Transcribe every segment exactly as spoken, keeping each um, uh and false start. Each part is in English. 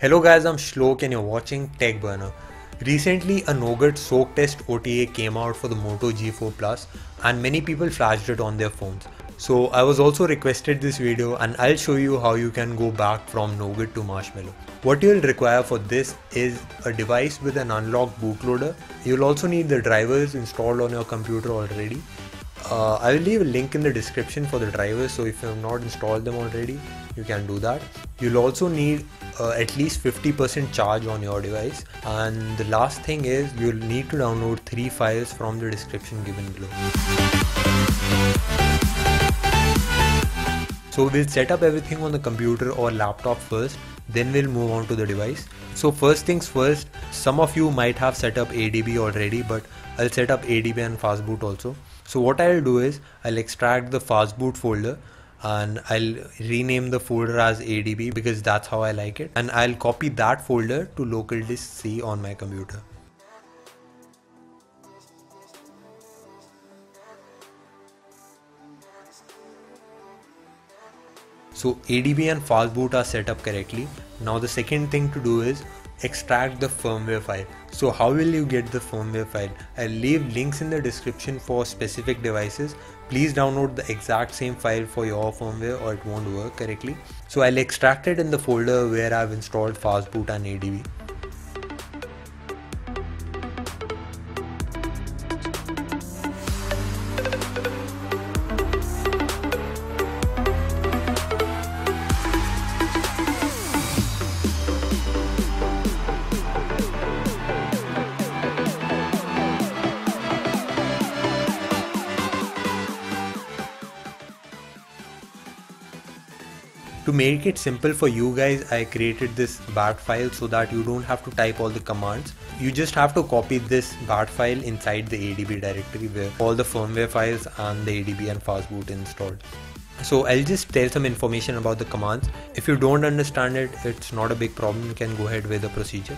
Hello guys, I'm Shlok and you're watching Tech Burner. Recently a Nougat Soak Test O T A came out for the Moto G four Plus and many people flashed it on their phones. So I was also requested this video and I'll show you how you can go back from Nougat to Marshmallow. What you'll require for this is a device with an unlocked bootloader. You'll also need the drivers installed on your computer already. Uh, I will leave a link in the description for the drivers, so if you have not installed them already, you can do that. You'll also need uh, at least fifty percent charge on your device, and the last thing is you'll need to download three files from the description given below. So we'll set up everything on the computer or laptop first, then we'll move on to the device. So first things first, some of you might have set up A D B already, but I'll set up A D B and fastboot also. So what I'll do is I'll extract the fastboot folder and I'll rename the folder as A D B because that's how I like it, and I'll copy that folder to local disk C on my computer. So A D B and fastboot are set up correctly. Now the second thing to do is extract the firmware file. So how will you get the firmware file? I'll leave links in the description for specific devices. Please download the exact same file for your firmware or it won't work correctly. So I'll extract it in the folder where I've installed fastboot and A D B. To make it simple for you guys, I created this bat file so that you don't have to type all the commands. You just have to copy this bat file inside the A D B directory where all the firmware files and the A D B and fastboot installed. So I'll just tell some information about the commands. If you don't understand it, it's not a big problem. You can go ahead with the procedure.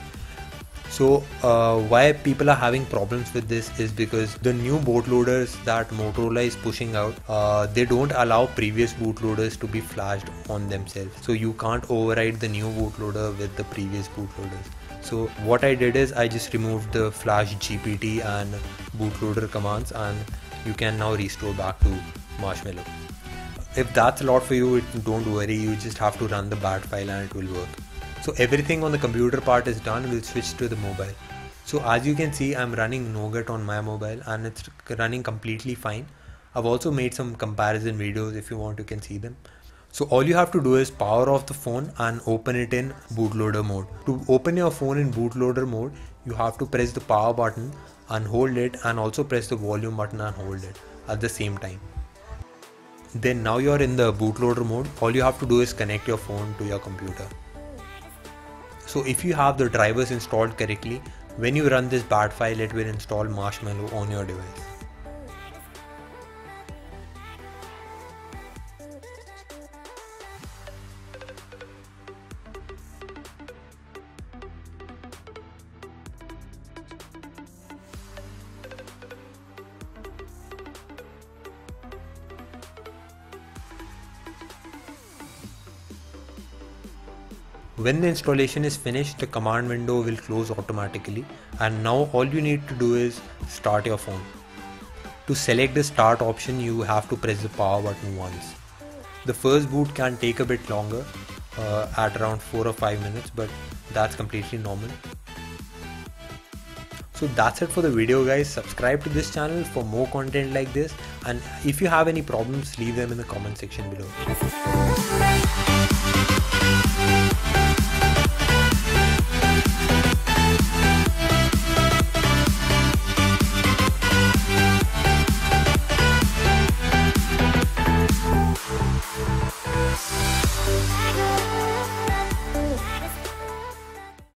So uh, why people are having problems with this is because the new bootloaders that Motorola is pushing out, uh, they don't allow previous bootloaders to be flashed on themselves. So you can't override the new bootloader with the previous bootloaders. So what I did is I just removed the flash G P T and bootloader commands, and you can now restore back to Marshmallow. If that's a lot for you, it, don't worry, you just have to run the bat file and it will work. So everything on the computer part is done, we'll switch to the mobile. So as you can see, I'm running Nougat on my mobile and it's running completely fine. I've also made some comparison videos, if you want you can see them. So all you have to do is power off the phone and open it in bootloader mode. To open your phone in bootloader mode, you have to press the power button and hold it, and also press the volume button and hold it at the same time. Then now you're in the bootloader mode, all you have to do is connect your phone to your computer. So if you have the drivers installed correctly, when you run this bat file, it will install Marshmallow on your device. When the installation is finished, the command window will close automatically, and now all you need to do is start your phone. To select the start option, you have to press the power button once. The first boot can take a bit longer, uh, at around four or five minutes, but that's completely normal. So that's it for the video guys. Subscribe to this channel for more content like this, and if you have any problems, leave them in the comment section below.